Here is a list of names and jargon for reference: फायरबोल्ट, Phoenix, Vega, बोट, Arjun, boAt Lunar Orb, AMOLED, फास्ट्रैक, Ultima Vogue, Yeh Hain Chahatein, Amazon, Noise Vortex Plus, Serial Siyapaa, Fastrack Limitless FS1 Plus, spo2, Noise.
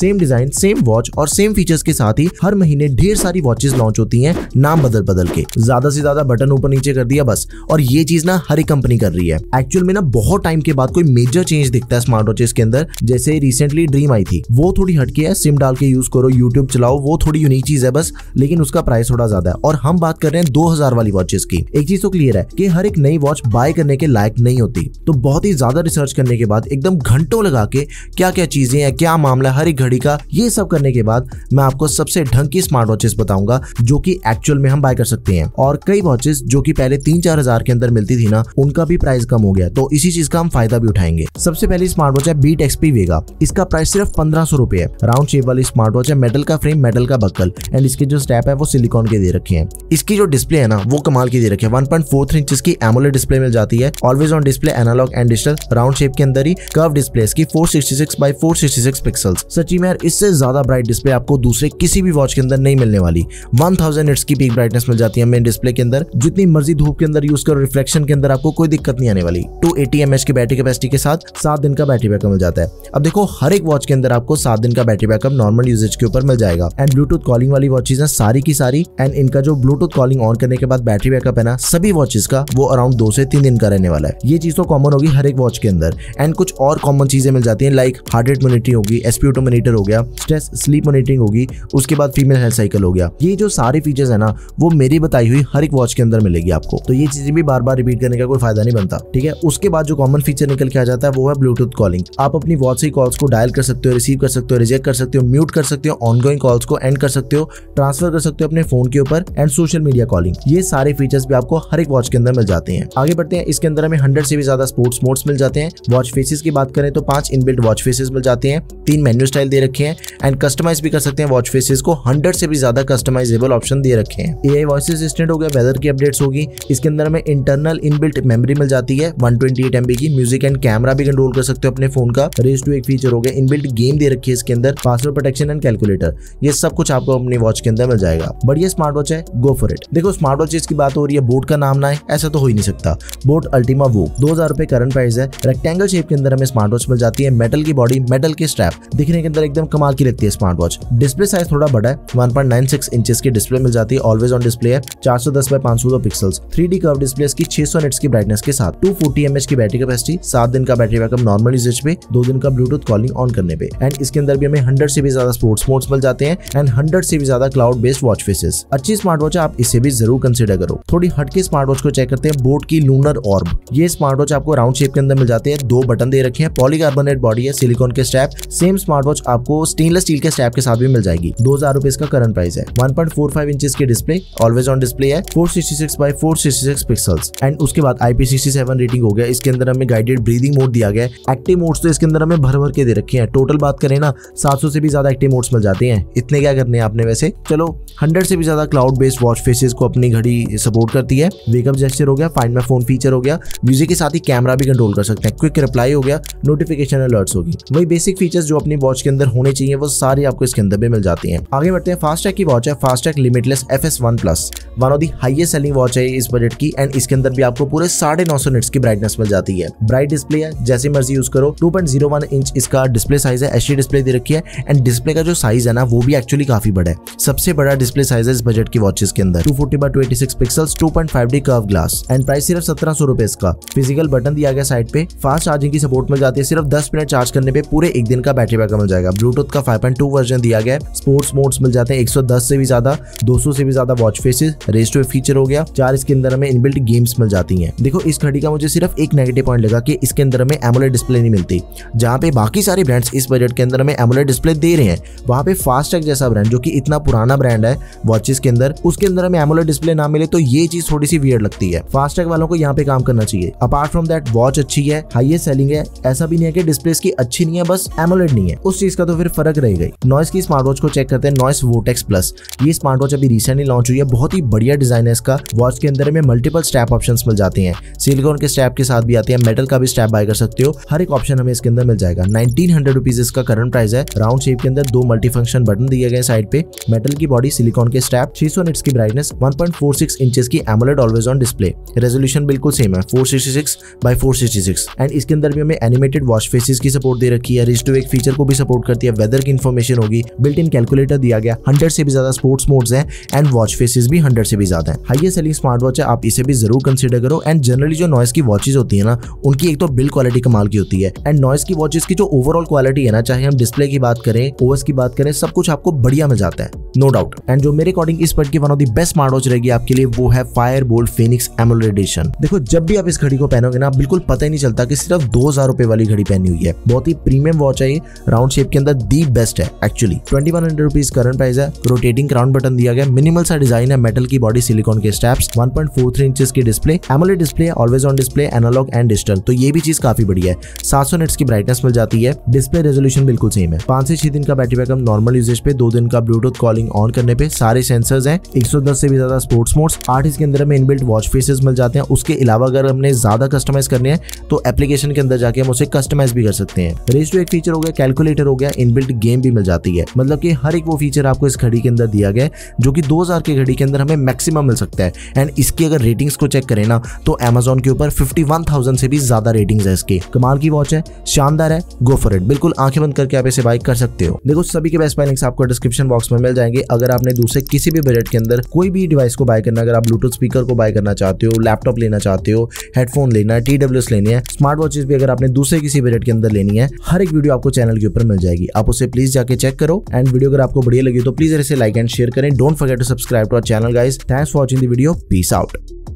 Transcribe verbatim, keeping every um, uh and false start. Same design, same watch और same features के साथ ही हर महीने ढेर सारी वॉचेस लॉन्च होती हैं, नाम बदल बदल के, ज्यादा से ज्यादा बटन ऊपर नीचे कर दिया बस। और ये चीज ना हर एक कंपनी कर रही है। एक्चुअल में ना बहुत टाइम के बाद कोई मेजर चेंज दिखता है स्मार्ट वॉचेस के अंदर, जैसे रिसेंटली ड्रीम आई थी, वो थोड़ी हटके है, सिम डाल के यूज करो, यूट्यूब चलाओ, वो थोड़ी यूनिक चीज है बस, लेकिन उसका प्राइस थोड़ा ज्यादा है। और हम बात कर रहे हैं दो हजार वाली वॉचेस की। एक चीज तो क्लियर है कि हर एक नई वॉच बाय करने के लायक नहीं होती, तो बहुत ही ज्यादा रिसर्च करने के बाद एकदम घंटों लगा के क्या क्या चीजें हैं, क्या मामला हर एक घड़ी का, ये सब करने के बाद मैं आपको सबसे ढंग की स्मार्ट वॉचेस बताऊंगा जो कि एक्चुअल में हम बाय कर सकते हैं। और कई वॉचेस जो कि पहले तीन चार हजार के अंदर मिलती थी ना, उनका भी प्राइस कम हो गया, तो इसी चीज का हम फायदा भी उठाएंगे। सबसे पहली स्मार्ट वॉच है बीट एक्सपी वेगा, इसका प्राइस सिर्फ पंद्रह सौ रुपए है। राउंड शेप वाली स्मार्ट वॉच है, मेटल का फ्रेम, मेटल का बक्कल एंड इसके जो स्टेप है वो सिलिकॉन के दे रखे हैं। इसकी जो डिस्प्ले है ना वो कमाल की दे रखी है, one point four three inch की एमोलेड डिस्प्ले मिल जाती है, always on display, analogue and digital, round shape के अंदर ही, कर्व डिस्प्ले इसकी four sixty six by four sixty six pixels. सच्ची में यार इससे ज्यादा ब्राइट डिस्प्ले आपको दूसरे किसी भी वॉच के अंदर नहीं मिलने वाली। वन थाउजेंड निट्स की पीक ब्राइटनेस मिल जाती है मेन डिस्प्ले के अंदर, जितनी मर्जी धूप के अंदर यूज करो, रिफ्लेक्शन के अंदर आपको कोई दिक्कत नहीं आने वाली। टू एटी एमएच की बैटरी कैपेसिटी के साथ सात दिन का बैटरी बैकअप मिल जाता है। अब देखो हर एक वॉच के अंदर आपको सात दिन का बैटरी बैकअप नॉर्मल यूजेज के ऊपर मिल जाएगा। एंड ब्लूटूथ कॉलिंग वाली वॉचेज है सारी की सारी, एंड इनका जो ब्लूटूथ कॉलिंग ऑन करने के बाद बैटरी बैकअप है ना सभी वॉचेज का, वो अराउंड दो से तीन दिन का रहने वाला है। ये चीज तो कॉमन होगी हर एक वॉच के अंदर। एंड कुछ और कॉमन चीजें मिल जाती है लाइक हार्ट रेट मॉनिटरिंग होगी, एसपीओ मॉनिटर हो गया, स्ट्रेस स्लीप मॉनिटरिंग होगी, उसके बाद फीमेल हेल्थ साइकिल हो गया। ये जो सारे फीचर्स है ना वो मेरी बताई हुई हर एक वॉच के अंदर मिलेगी आपको, तो ये चीजें भी बार बार रिपीट करने का कोई फायदा नहीं बनता, ठीक है। उसके बाद जो कॉमन फीचर निकल के आ जाता है वो है ब्लूटूथ कॉलिंग। आप अपनी वॉच से कॉल्स को डायल कर सकते हो, रिसीव कर सकते हो, रिजेक्ट कर सकते हो, म्यूट कर सकते हो, ऑनगोइंग कॉल्स को एंड कर सकते हो, ट्रांसफर कर सकते हो अपने फोन के ऊपर, एंड सोशल मीडिया कॉलिंग। ये सारे फीचर्स भी आपको हर एक वॉच के अंदर मिल जाते हैं। आगे बढ़ते हैं, इसके अंदर हमें हंड्रेड से भी ज्यादा स्पोर्ट्स मोड्स मिल जाते हैं। वॉच फेसेस की बात करें तो पांच इनबिल्ट वॉच फेसेस मिल जाते हैं, तीन मेन्यू स्टाइल दे रखे हैं, एंड कस्टमाइज भी कर सकते हैं वॉच फेसेस को, हंड्रेड से भी ज्यादा कस्टमाइजेबल ऑप्शन दे रखे हैं। एआई वॉइस असिस्टेंट हो गया, वेदर की अपडेट्स होगी, इसके अंदर हमें इंटरनल इनबिल्ट मेमोरी मिल जाती है वन ट्वेंटी एट एमबी की, म्यूजिक एंड कैमरा भी कंट्रोल कर सकते हो अपने फोन का, रेस टू एक फीचर हो गया, इनबिल्ट गेम दे रखी है इसके अंदर, पासवर्ड प्रोटेक्शन एंड कैलकुलेटर, ये सब कुछ आपको अपनी वॉच के अंदर मिल जाएगा। बढ़िया स्मार्ट वॉच है, गो फॉर इट। देखो स्मार्ट वॉचेस की बात हो रही है, बोट का नाम ना है ऐसा तो हो ही नहीं सकता। बोट अल्टीमा वोग दो हजार रुपए करंट प्राइस है। रेक्टेंगल शेप के अंदर हमें स्मार्ट वॉच मिल जाती है, मेटल की बॉडी, मेटल के स्ट्रैप, दिखने के अंदर एकदम कमाल की लगती है स्मार्ट वॉच। डिस्प्ले साइज थोड़ा बड़ा है, one point nine six inches की डिस्प्ले मिल जाती है, ऑलवेज ऑन डिस्प्ले है, four hundred ten by five hundred pixels, three D curve display की सिक्स हंड्रेड निट्स की ब्राइटनेस के साथ, टू फोर्टी एमएच की बैटरी कैपेसिटी, सात दिन का बैटरी बैकअप नॉर्मल यूजेज पे, दो दिन का ब्लूटूथ कॉलिंग ऑन करने पे, एंड इसके अंदर भी हमें हंड्रेड से भी ज्यादा स्पोर्ट्स मोड्स मिल जाते हैं एंड हंड्रेड से भी ज्यादा क्लाउड बेस्ड वॉच फेसेस। अच्छी स्मार्ट वॉच है, आप इसे भी जरूर कंसिडर करो। थोड़ी हटके स्मार्ट वॉच को चेक करते हैं, बोट की लूनर ऑर्ब। ये स्मार्ट वॉच आपको राउंड शेप के अंदर मिल जाती है, दो बटन दे रखे हैं, पॉलीकार्बोनेट बॉडी है, सिलिकॉन के स्ट्रैप। सेम स्मार्ट वॉच आपको स्टेनलेस स्टील के स्ट्रैप के साथ भी मिल जाएगी, दो हजार रुपए इसका करंट प्राइस है। One point four five inches की डिस्प्ले, ऑलवेज ऑन डिस्प्ले है, four sixty six by four sixty six pixels, and उसके बाद I P sixty seven rating हो गया। इसके अंदर हमें गाइडेड ब्रीदिंग मोड दिया गया है, एक्टिव मोड्स तो इसके अंदर हमें भर भर के दे रखे हैं। टोटल बात करें ना सात सौ से भी ज्यादा एक्टिव मोड्स मिल जाते हैं, इतने क्या करने हैं आपने वैसे। चलो हंड्रेड से भी ज्यादा क्लाउड बेस्ड वॉच फेसेस को अपनी घड़ी सपोर्ट करती है, वेकअप जेस्चर हो गया, फाइंड माय फोन फीचर हो गया, म्यूजिक के साथ ही कैमरा भी कंट्रोल कर सकते हैं, क्विक रिप्लाई हो गया, नोटिफिकेशन अलर्ट्स होगी, वही बेसिक फीचर्स जो अपनी वॉच के अंदर होने चाहिए वो सारे आपको इसके अंदर भी मिल जाती हैं। आगे बढ़ते हैं, फास्ट्रैक की वॉच है, फास्ट्रैक limitless F S one plus, one of the highest selling watch है इस बजट की, एंड इसके अंदर भी आपको पूरे साढ़े नौ सौ निट्स की ब्राइटनेस मिल जाती है, ब्राइट डिस्प्ले है, जैसे मर्जी यूज करो, two point zero one inch इसका डिस्प्ले साइज है, एचडी डिस्प्ले दे रखी है, एंड डिस्प्ले का जो साइज है ना वो भी एक्चुअली काफी बड़ा है, सबसे बड़ा डिस्प्ले साइज है इस बजट की वॉचेस के अंदर, two forty by two eighty six pixels, two point five D curve glass, and price सिर्फ सत्रह सौ रुपए इसका। फिजिकल बटन दिया गया साइड पे, फास्ट चार्जिंग की सपोर्ट मिल जाती है, सिर्फ दस मिनट चार्ज करने पे पूरे एक दिन का बैटरी बैकअप मिल जाएगा, ब्लूटूथ का फाइव पॉइंट टू वर्जन दिया गया है, स्पोर्ट्स मोड्स मिल जाते हैं, एक सौ दस से भी ज्यादा, दो सौ से भी ज्यादा watch faces, raise to feature हो गया, चार इसके अंदर हमें इनबिल्ट गेम्स मिल जाती हैं। देखो इस घड़ी का मुझे सिर्फ एक नेगेटिव पॉइंट लगा कि इसके अंदर हमें एमोलेड डिस्प्ले नहीं मिलती, जहां पे बाकी सारे ब्रांड्स इस बजट के अंदर हमें एमोलेड डिस्प्ले दे रहे हैं, वहां पे फास्ट्रैक जैसा ब्रांड जो कि इतना पुराना ब्रांड है वॉचेस के अंदर, उसके अंदर हमें एमोलेड डिस्प्ले ना मिले तो ये चीज थोड़ी सी वियर्ड लगती है। फास्ट्रैक वालों को यहाँ पे काम करना चाहिए। अपार्ट फ्रॉम दैट वॉच अच्छी है, हाईएस्ट सेलिंग है, ऐसा भी नहीं है कि डिस्प्ले की अच्छी नहीं है, बस एमोलेड नहीं है, उस चीज का तो फिर फर्क रह गई। नॉइस की स्मार्ट वॉच को चेक करते हैं, नॉइस वोटेक्स प्लस। ये स्मार्ट वॉच अभी रिसेंटली लॉन्च हुई है, बहुत ही बढ़िया डिजाइन है इसका, वॉच के अंदर में मल्टीपल स्ट्रैप ऑप्शंस मिल जाते हैं, सिलिकॉन के स्ट्रैप के साथ भी आते हैं, मेटल का भी स्ट्रैप बाय कर सकते हो, हर एक ऑप्शन हमें इसके अंदर मिल जाएगा। नाइनटीन हंड्रेड रुपीज इसका करंट प्राइस है, राउंड शेप के अंदर दो मल्टी फंक्शन बटन दिए गए साइड पे, मेटल की बॉडी, सिलिकॉन के स्ट्रैप, सिक्स हंड्रेड निट्स की brightness, one point four six inches की AMOLED always on display, resolution बिल्कुल सेम है four sixty six by four sixty six, and इसके अंदर भी हमें एनिमेटेड वॉच फेसेस की सपोर्ट दे रखी है, रिस्ट टू वेक फीचर को भी सपोर्ट सपोर्ट करती है, वेदर की इन्फॉर्मेशन होगी, बिल्ट इन कैलकुलेटर दिया गया, हंड्रेड से भी ज्यादा स्पोर्ट्स मोड्स हैं एंड वॉच फेसेस भी हंड्रेड से भी ज्यादा है। हाईएस्ट सेलिंग स्मार्ट वॉच है, आप इसे भी जरूर कंसिडर करो। एंड जनरली जो नॉइस की वॉचेस होती है ना, उनकी एक तो बिल्ड क्वालिटी कमाल की होती है एंड नॉइस की वॉचेस की जो ओवरऑल क्वालिटी है ना, चाहे हम डिस्प्ले की बात करें, ओएस की बात करें, सब कुछ आपको बढ़िया मिल जाता है, नो डाउट। एंड जो मेरे अकॉर्डिंग इस पर की one of the best smart watch रहेगी आपके लिए, वो है फायरबोल्ट फीनिक्स एमोलेड एडिशन। देखो जब भी आप इस घड़ी को पहनोगे ना, बिल्कुल पता ही नहीं चलता कि सिर्फ दो हजार रुपए वाली घड़ी पहनी हुई है। बहुत ही प्रीमियम वॉच है, राउंड शेप के अंदर दी बेस्ट है actually. Twenty one hundred rupees current price है। रोटेटिंग क्राउन बटन दिया गया, मिनिमल सा डिजाइन है, मेटल की बॉडी, सिलिकॉन के straps, one point four three inch की display, AMOLED display, always on display, analogue and digital, तो ये भी चीज काफी बढ़िया है। सात सौ निट्स की ब्राइटनेस मिल जाती है, डिस्प्ले रेजोल्यूशन बिल्कुल सेम है। पांच से छह दिन का बैटरी बैकअप नॉर्मल यूजेज पे, दो दिन का ब्लूटूथ कॉलिंग ऑन करने पे, सारे सेंसर्स हैं, एक सौ दस से भी ज्यादा स्पोर्ट्स मोड्स, आठ इसके अंदर हमें इनबिल्ट वॉच फेसेस मिल जाते हैं। उसके अलावा अगर हमने ज्यादा कस्टमाइज करने हैं तो एप्लीकेशन के अंदर जाके हम उसे कस्टमाइज भी कर सकते हैं। रेस टू एक फीचर हो गया, कैलकुलेटर हो गया, इनबिल्ट गेम भी मिल जाती है, मतलब कि हर एक वो फीचर आपको इस घड़ी के अंदर दिया गया जो कि दो हजार की घड़ी के अंदर हमें मैक्सिमम मिल सकता है। एंड इसकी अगर रेटिंग्स को चेक करें ना, तो Amazon के ऊपर इक्यावन हज़ार से भी ज्यादा रेटिंग्स है इसकी। कमाल की वॉच है, शानदार है, गो फॉर इट, बिल्कुल आंखें बंद करके आप इसे बाय कर सकते हो। देखो सभी के बेस्ट बाय लिंक्स आपको डिस्क्रिप्शन बॉक्स में मिल जाएंगे। अगर आपने दूसरे किसी भी बजट के अंदर कोई भी डिवाइस को बाय करना, अगर आप ब्लूटूथ स्पीकर को बाय करना चाहते हो, लैपटॉप लेना चाहते हो, हेडफोन लेना है, टीडब्ल्यूएस लेनी है, स्मार्ट वॉचेस भी अगर आपने दूसरे किसी बजट के अंदर लेनी है, हर एक वीडियो आपको चैनल के ऊपर मिल जाएगी, आप उसे प्लीज जाके चेक करो। एंड वीडियो अगर आपको बढ़िया लगी तो प्लीज इसे लाइक एंड शेयर करें। Don't forget to subscribe to our channel guys. Thanks for watching the video, peace out.